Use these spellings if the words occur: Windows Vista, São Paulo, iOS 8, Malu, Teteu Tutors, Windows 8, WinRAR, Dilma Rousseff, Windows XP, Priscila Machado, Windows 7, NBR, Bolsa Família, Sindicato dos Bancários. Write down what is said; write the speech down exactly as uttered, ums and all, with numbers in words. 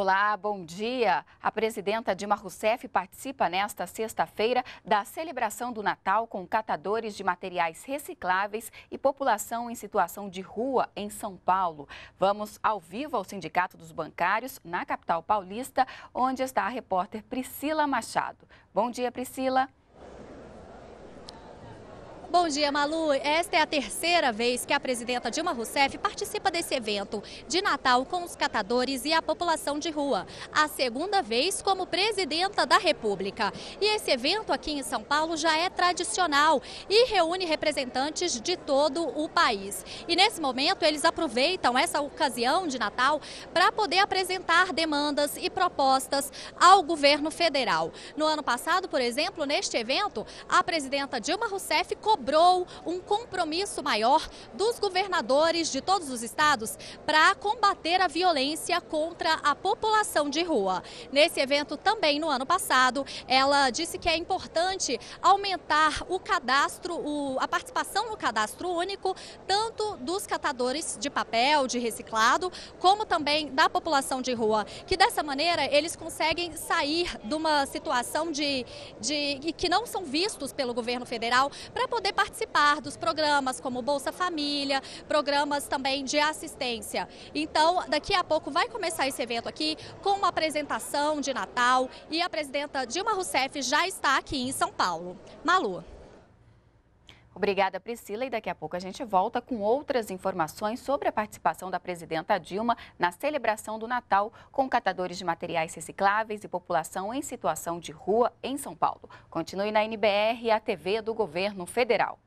Olá, bom dia. A presidenta Dilma Rousseff participa nesta sexta-feira da celebração do Natal com catadores de materiais recicláveis e população em situação de rua em São Paulo. Vamos ao vivo ao Sindicato dos Bancários, na capital paulista, onde está a repórter Priscila Machado. Bom dia, Priscila. Bom dia, Malu. Esta é a terceira vez que a presidenta Dilma Rousseff participa desse evento de Natal com os catadores e a população de rua. A segunda vez como presidenta da República. E esse evento aqui em São Paulo já é tradicional e reúne representantes de todo o país. E nesse momento eles aproveitam essa ocasião de Natal para poder apresentar demandas e propostas ao governo federal. No ano passado, por exemplo, neste evento, a presidenta Dilma Rousseff cobrou um compromisso maior dos governadores de todos os estados para combater a violência contra a população de rua. Nesse evento também no ano passado, ela disse que é importante aumentar o cadastro, o, a participação no cadastro único, tanto dos catadores de papel, de reciclado, como também da população de rua, que dessa maneira eles conseguem sair de uma situação de, de que não são vistos pelo governo federal para poder poder participar dos programas como Bolsa Família, programas também de assistência. Então, daqui a pouco vai começar esse evento aqui com uma apresentação de Natal e a presidenta Dilma Rousseff já está aqui em São Paulo. Malu. Obrigada, Priscila. E daqui a pouco a gente volta com outras informações sobre a participação da presidenta Dilma na celebração do Natal com catadores de materiais recicláveis e população em situação de rua em São Paulo. Continue na N B R, a T V do Governo Federal.